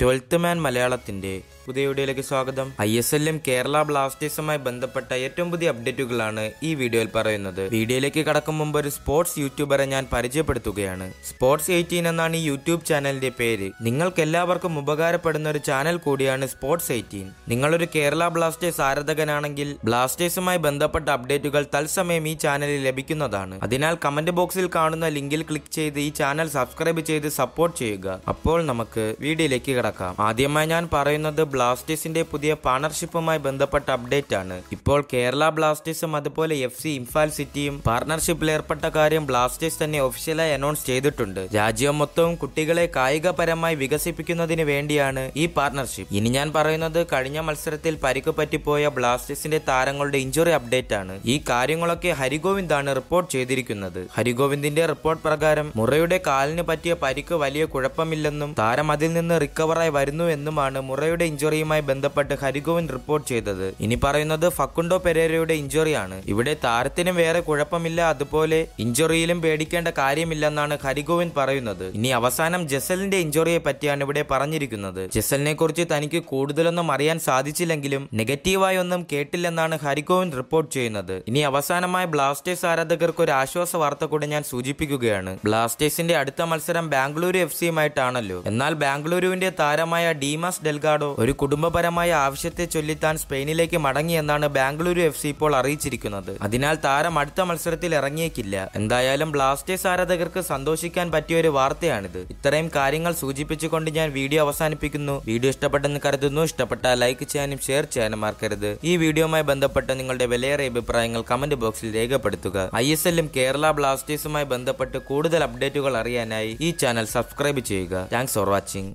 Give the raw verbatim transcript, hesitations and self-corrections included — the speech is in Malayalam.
ട്വൽത്ത് മാൻ മലയാളത്തിന്റെ പുതിയ വീഡിയോയിലേക്ക് സ്വാഗതം. ഐ എസ് എല്ലും കേരള ബ്ലാസ്റ്റേഴ്സുമായി ബന്ധപ്പെട്ട ഏറ്റവും പുതിയ അപ്ഡേറ്റുകളാണ് ഈ വീഡിയോയിൽ പറയുന്നത്. വീഡിയോയിലേക്ക് കടക്കും മുമ്പ് ഒരു സ്പോർട്സ് യൂട്യൂബറെ ഞാൻ പരിചയപ്പെടുത്തുകയാണ്. സ്പോർട്സ് എയ്റ്റീൻ എന്നാണ് ഈ യൂട്യൂബ് ചാനലിന്റെ പേര്. നിങ്ങൾക്ക് എല്ലാവർക്കും ഉപകാരപ്പെടുന്ന ഒരു ചാനൽ കൂടിയാണ് സ്പോർട്സ് എയ്റ്റീൻ. നിങ്ങളൊരു കേരള ബ്ലാസ്റ്റേഴ്സ് ആരാധകനാണെങ്കിൽ ബ്ലാസ്റ്റേഴ്സുമായി ബന്ധപ്പെട്ട അപ്ഡേറ്റുകൾ തത്സമയം ഈ ചാനലിൽ ലഭിക്കുന്നതാണ്. അതിനാൽ കമന്റ് ബോക്സിൽ കാണുന്ന ലിങ്കിൽ ക്ലിക്ക് ചെയ്ത് ഈ ചാനൽ സബ്സ്ക്രൈബ് ചെയ്ത് സപ്പോർട്ട് ചെയ്യുക. അപ്പോൾ നമുക്ക് വീഡിയോയിലേക്ക് കടക്കാം. ആദ്യമായി ഞാൻ പറയുന്നത് ബ്ലാസ്റ്റേഴ്സിന്റെ പുതിയ പാർട്ണർഷിപ്പുമായി ബന്ധപ്പെട്ട അപ്ഡേറ്റ് ആണ്. ഇപ്പോൾ കേരള ബ്ലാസ്റ്റേഴ്സും അതുപോലെ എഫ് സി ഇംഫാൽ സിറ്റിയും പാർട്ണർഷിപ്പിൽ ഏർപ്പെട്ട കാര്യം ബ്ലാസ്റ്റേഴ്സ് തന്നെ ഒഫീഷ്യലായി അനൗൺസ് ചെയ്തിട്ടുണ്ട്. രാജ്യം മൊത്തവും കുട്ടികളെ കായികപരമായി വികസിപ്പിക്കുന്നതിന് വേണ്ടിയാണ് ഈ പാർട്ണർഷിപ്പ്. ഇനി ഞാൻ പറയുന്നത് കഴിഞ്ഞ മത്സരത്തിൽ പരിക്ക് പറ്റിപ്പോയ ബ്ലാസ്റ്റേഴ്സിന്റെ താരങ്ങളുടെ ഇഞ്ചുറി അപ്ഡേറ്റ് ആണ്. ഈ കാര്യങ്ങളൊക്കെ ഹരിഗോവിന്ദാണ് റിപ്പോർട്ട് ചെയ്തിരിക്കുന്നത്. ഹരിഗോവിന്ദിന്റെ റിപ്പോർട്ട് പ്രകാരം മുറയുടെ കാലിന് പറ്റിയ പരിക്ക് വലിയ കുഴപ്പമില്ലെന്നും താരം അതിൽ നിന്ന് റിക്കവർ വരുന്നു എന്നുമാണ് മുറയുടെ ഇഞ്ചുറിയുമായി ബന്ധപ്പെട്ട് ഹരിഗോവിന്ദ് റിപ്പോർട്ട് ചെയ്തത്. ഇനി പറയുന്നത് ഫക്കുണ്ടോ പെരേരയുടെ ഇഞ്ചുറിയാണ്. ഇവിടെ താരത്തിനും വേറെ കുഴപ്പമില്ല, അതുപോലെ ഇഞ്ചുറിയിലും പേടിക്കേണ്ട കാര്യമില്ലെന്നാണ് ഹരിഗോവിന്ദ് പറയുന്നത്. ഇനി അവസാനം ജസലിന്റെ ഇഞ്ചുറിയെ പറ്റിയാണ് ഇവിടെ പറഞ്ഞിരിക്കുന്നത്. ജസലിനെ കുറിച്ച് തനിക്ക് കൂടുതലൊന്നും അറിയാൻ സാധിച്ചില്ലെങ്കിലും നെഗറ്റീവായി ഒന്നും കേട്ടില്ലെന്നാണ് ഹരിഗോവിന്ദ് റിപ്പോർട്ട് ചെയ്യുന്നത്. ഇനി അവസാനമായി ബ്ലാസ്റ്റേഴ്സ് ആരാധകർക്ക് ഒരു ആശ്വാസ വാർത്ത കൂടെ ഞാൻ സൂചിപ്പിക്കുകയാണ്. ബ്ലാസ്റ്റേഴ്സിന്റെ അടുത്ത മത്സരം ബാംഗ്ലൂരു എഫ് സിയുമായിട്ടാണല്ലോ. എന്നാൽ ബാംഗ്ലൂരുവിന്റെ താരമായ ഡീമാസ് ഡെൽഗാഡോ ഒരു കുടുംബപരമായ ആവശ്യത്തെ ചൊല്ലി താൻ സ്പെയിനിലേക്ക് മടങ്ങിയെന്നാണ് ബാംഗ്ലൂരു എഫ് സി ഇപ്പോൾ അറിയിച്ചിരിക്കുന്നത്. അതിനാൽ താരം അടുത്ത മത്സരത്തിൽ ഇറങ്ങിയേക്കില്ല. എന്തായാലും ബ്ലാസ്റ്റേഴ്സ് ആരാധകർക്ക് സന്തോഷിക്കാൻ പറ്റിയ ഒരു വാർത്തയാണിത്. ഇത്രയും കാര്യങ്ങൾ സൂചിപ്പിച്ചുകൊണ്ട് ഞാൻ വീഡിയോ അവസാനിപ്പിക്കുന്നു. വീഡിയോ ഇഷ്ടപ്പെട്ടെന്ന് കരുതുന്നു. ഇഷ്ടപ്പെട്ടാൽ ലൈക്ക് ചെയ്യാനും ഷെയർ ചെയ്യാനും മറക്കരുത്. ഈ വീഡിയോയുമായി ബന്ധപ്പെട്ട് നിങ്ങളുടെ വിലയേറെ അഭിപ്രായങ്ങൾ കമന്റ് ബോക്സിൽ രേഖപ്പെടുത്തുക. ഐ എസ് എല്ലും കേരള ബ്ലാസ്റ്റേഴ്സുമായി ബന്ധപ്പെട്ട് കൂടുതൽ അപ്ഡേറ്റുകൾ അറിയാനായി ഈ ചാനൽ സബ്സ്ക്രൈബ് ചെയ്യുക. Thanks for watching.